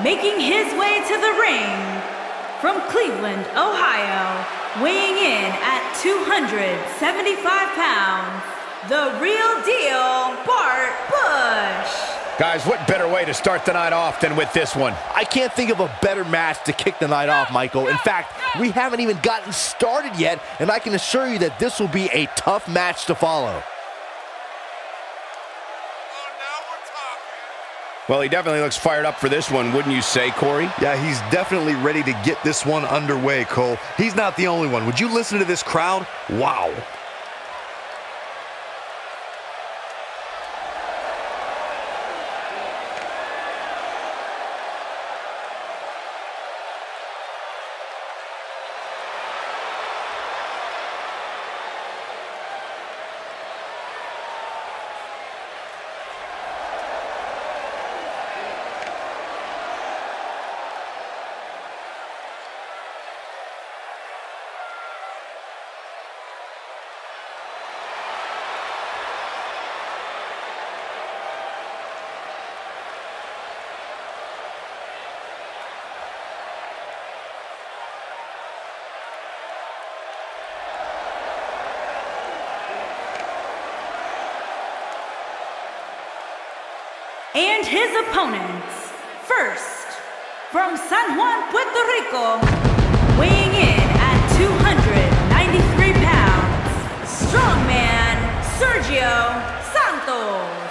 Making his way to the ring from Cleveland, Ohio, weighing in at 275 pounds, the real deal, Bart Bush. Guys, what better way to start the night off than with this one? I can't think of a better match to kick the night off, Michael. In fact, we haven't even gotten started yet, and I can assure you that this will be a tough match to follow. Well, he definitely looks fired up for this one, wouldn't you say, Corey? Yeah, he's definitely ready to get this one underway, Cole. He's not the only one. Would you listen to this crowd? Wow. And his opponents, first, from San Juan, Puerto Rico, weighing in at 293 pounds, strongman Sergio Santos.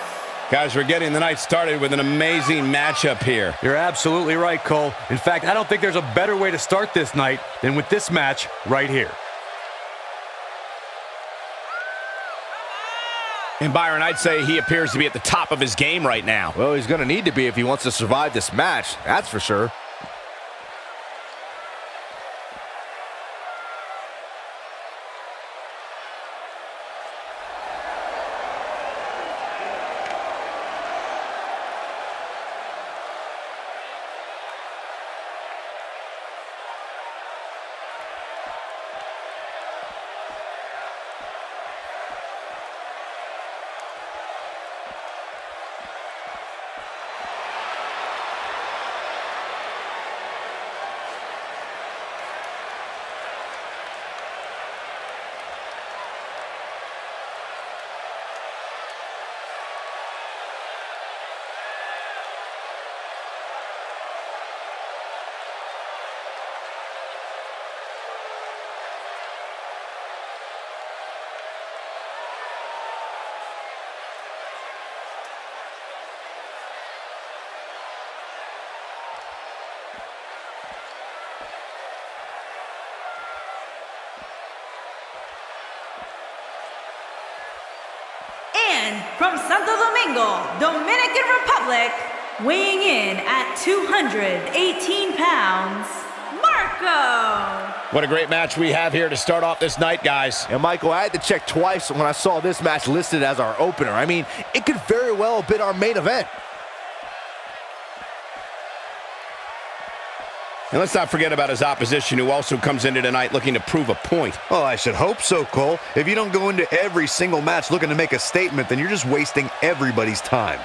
Guys, we're getting the night started with an amazing matchup here. You're absolutely right, Cole. In fact, I don't think there's a better way to start this night than with this match right here. And Byron, I'd say he appears to be at the top of his game right now. Well, he's going to need to be if he wants to survive this match, that's for sure. From Santo Domingo, Dominican Republic, weighing in at 218 pounds, Marco. What a great match we have here to start off this night, guys. And Michael, I had to check twice when I saw this match listed as our opener. I mean, it could very well have been our main event. And let's not forget about his opposition, who also comes into tonight looking to prove a point. Well, I should hope so, Cole. If you don't go into every single match looking to make a statement, then you're just wasting everybody's time.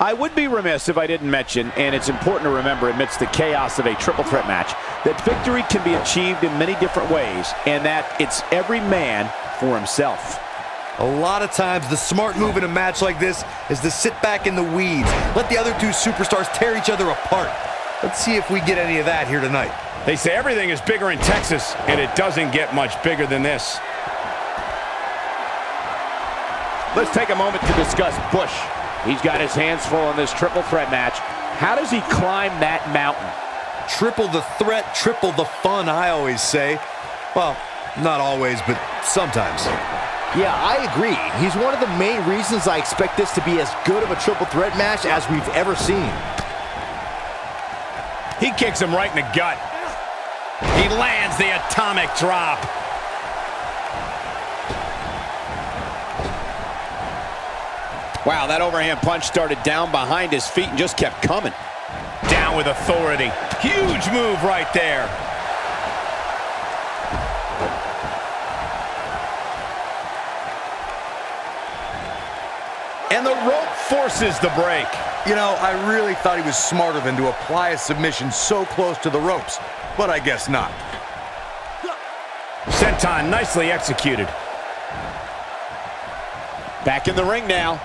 I would be remiss if I didn't mention, and it's important to remember amidst the chaos of a triple threat match, that victory can be achieved in many different ways, and that it's every man for himself. A lot of times, the smart move in a match like this is to sit back in the weeds, let the other two superstars tear each other apart. Let's see if we get any of that here tonight. They say everything is bigger in Texas, and it doesn't get much bigger than this. Let's take a moment to discuss Bush. He's got his hands full in this triple threat match. How does he climb that mountain? Triple the threat, triple the fun, I always say. Well, not always, but sometimes. Yeah, I agree. He's one of the main reasons I expect this to be as good of a triple threat match as we've ever seen. He kicks him right in the gut. He lands the atomic drop. Wow, that overhand punch started down behind his feet and just kept coming. Down with authority. Huge move right there. And the rope forces the break. You know, I really thought he was smarter than to apply a submission so close to the ropes, but I guess not. Senton nicely executed. Back in the ring now.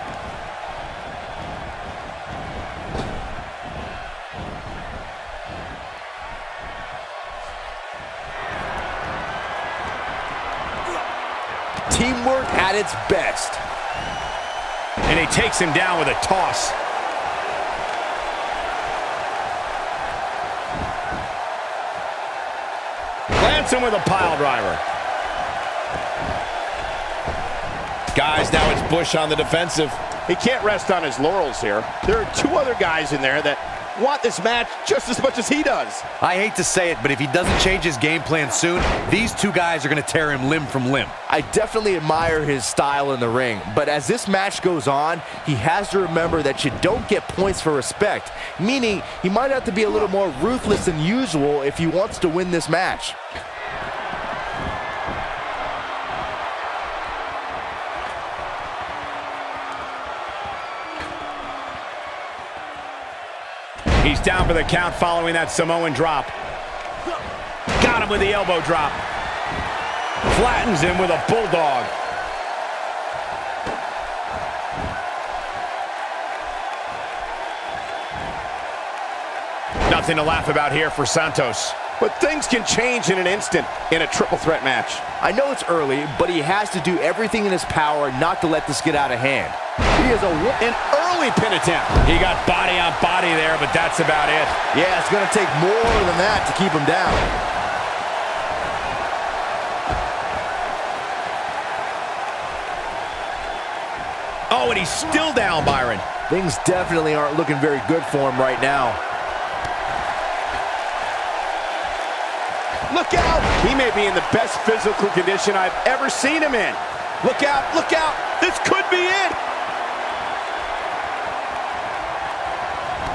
Teamwork at its best. And he takes him down with a toss. Plants him with a pile driver. Guys, now it's Bush on the defensive. He can't rest on his laurels here. There are two other guys in there that want this match just as much as he does. I hate to say it, but if he doesn't change his game plan soon, these two guys are going to tear him limb from limb. I definitely admire his style in the ring, but as this match goes on, he has to remember that you don't get points for respect, meaning he might have to be a little more ruthless than usual if he wants to win this match. He's down for the count following that Samoan drop. Got him with the elbow drop. Flattens him with a bulldog. Nothing to laugh about here for Santos. But things can change in an instant in a triple threat match. I know it's early, but he has to do everything in his power not to let this get out of hand. He is an early pin attempt. He got body on body there, but that's about it. Yeah, it's going to take more than that to keep him down. Oh, and he's still down, Byron. Things definitely aren't looking very good for him right now. Look out! He may be in the best physical condition I've ever seen him in. Look out, look out! This could be it!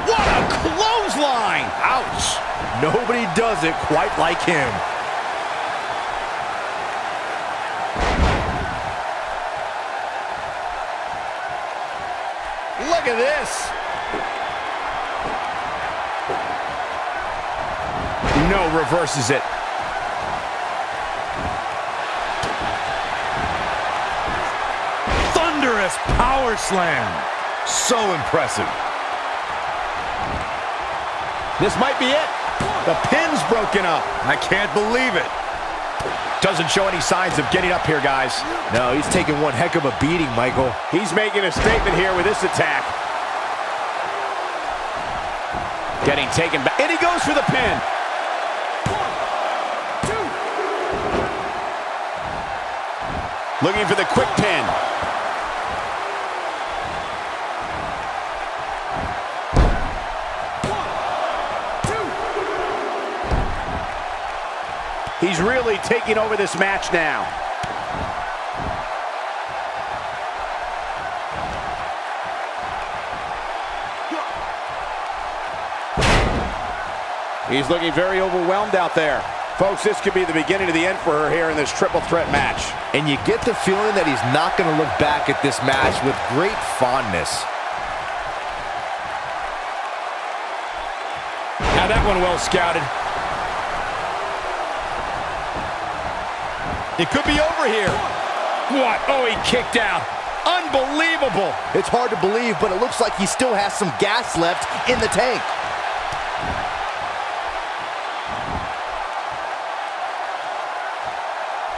What a clothesline! Ouch! Nobody does it quite like him. Look at this! No, reverses it. Thunderous power slam. So impressive. This might be it. The pin's broken up. I can't believe it. Doesn't show any signs of getting up here, guys. No, he's taking one heck of a beating, Michael. He's making a statement here with this attack. Getting taken back. And he goes for the pin. One, two. Looking for the quick pin. He's really taking over this match now. He's looking very overwhelmed out there. Folks, this could be the beginning of the end for her here in this triple threat match. And you get the feeling that he's not going to look back at this match with great fondness. Now that one well scouted. It could be over here. What? Oh, he kicked out. Unbelievable. It's hard to believe, but it looks like he still has some gas left in the tank.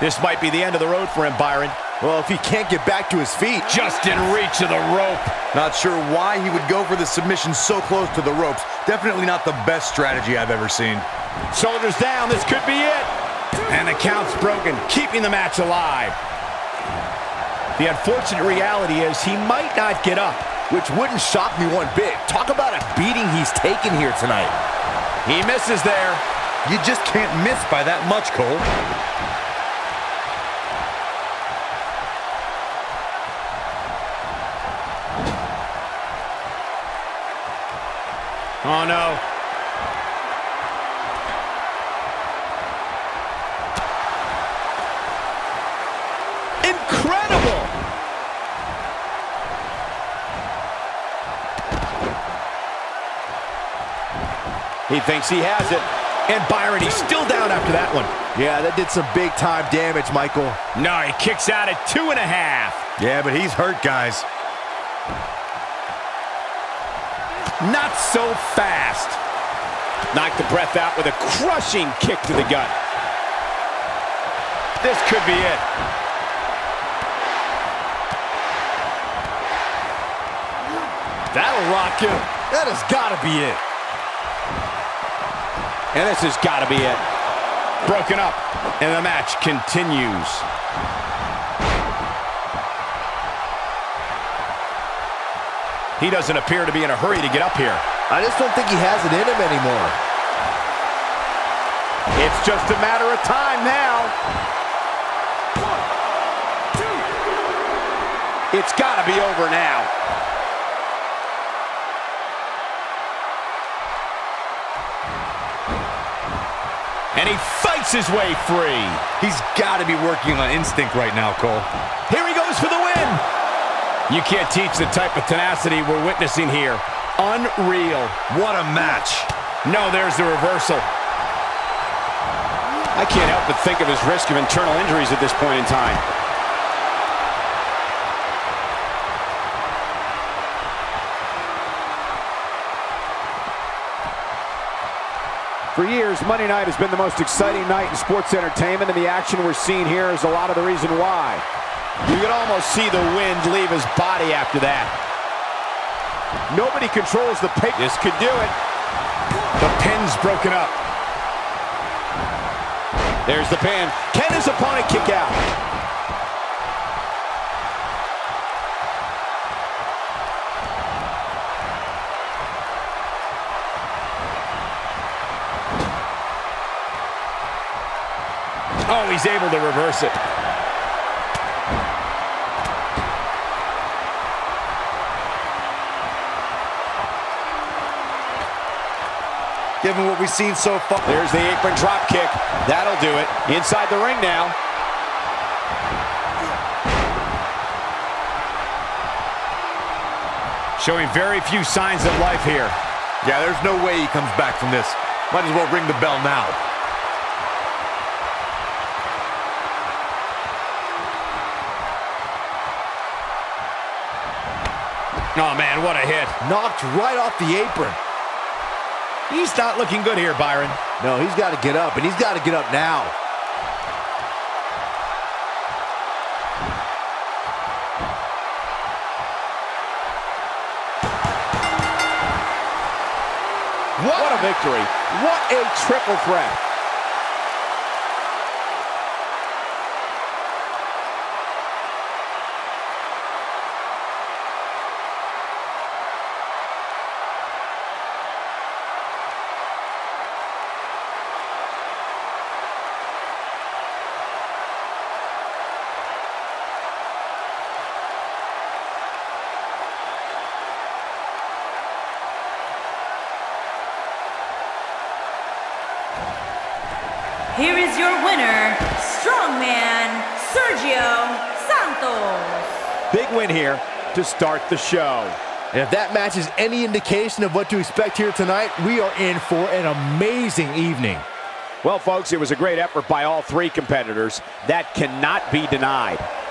This might be the end of the road for him, Byron. Well, if he can't get back to his feet. Just in reach of the rope. Not sure why he would go for the submission so close to the ropes. Definitely not the best strategy I've ever seen. Shoulders down. This could be it. And the count's broken, keeping the match alive. The unfortunate reality is he might not get up, which wouldn't shock me one bit. Talk about a beating he's taken here tonight. He misses there. You just can't miss by that much, Cole. Oh, no. Incredible! He thinks he has it. And Byron, he's still down after that one. Yeah, that did some big-time damage, Michael. No, he kicks out at 2.5. Yeah, but he's hurt, guys. Not so fast. Knocked the breath out with a crushing kick to the gut. This could be it. That'll rock him. That has got to be it. And this has got to be it. Broken up, and the match continues. He doesn't appear to be in a hurry to get up here. I just don't think he has it in him anymore. It's just a matter of time now. 1, 2. It's got to be over now. And he fights his way free. He's got to be working on instinct right now, Cole. Here he goes for the win. You can't teach the type of tenacity we're witnessing here. Unreal. What a match. No, there's the reversal. I can't help but think of his risk of internal injuries at this point in time. For years, Monday night has been the most exciting night in sports entertainment, and the action we're seeing here is a lot of the reason why. You can almost see the wind leave his body after that. Nobody controls the pace. This could do it. The pin's broken up. There's the pin. Can his opponent kick out? Oh, he's able to reverse it. Given what we've seen so far. There's the apron drop kick. That'll do it. Inside the ring now. Showing very few signs of life here. Yeah, there's no way he comes back from this. Might as well ring the bell now. Oh, man, what a hit. Knocked right off the apron. He's not looking good here, Byron. No, he's got to get up, and he's got to get up now. What a victory. What a triple threat. Here is your winner, Strongman Sergio Santos. Big win here to start the show. And if that matches any indication of what to expect here tonight, we are in for an amazing evening. Well, folks, it was a great effort by all three competitors. That cannot be denied.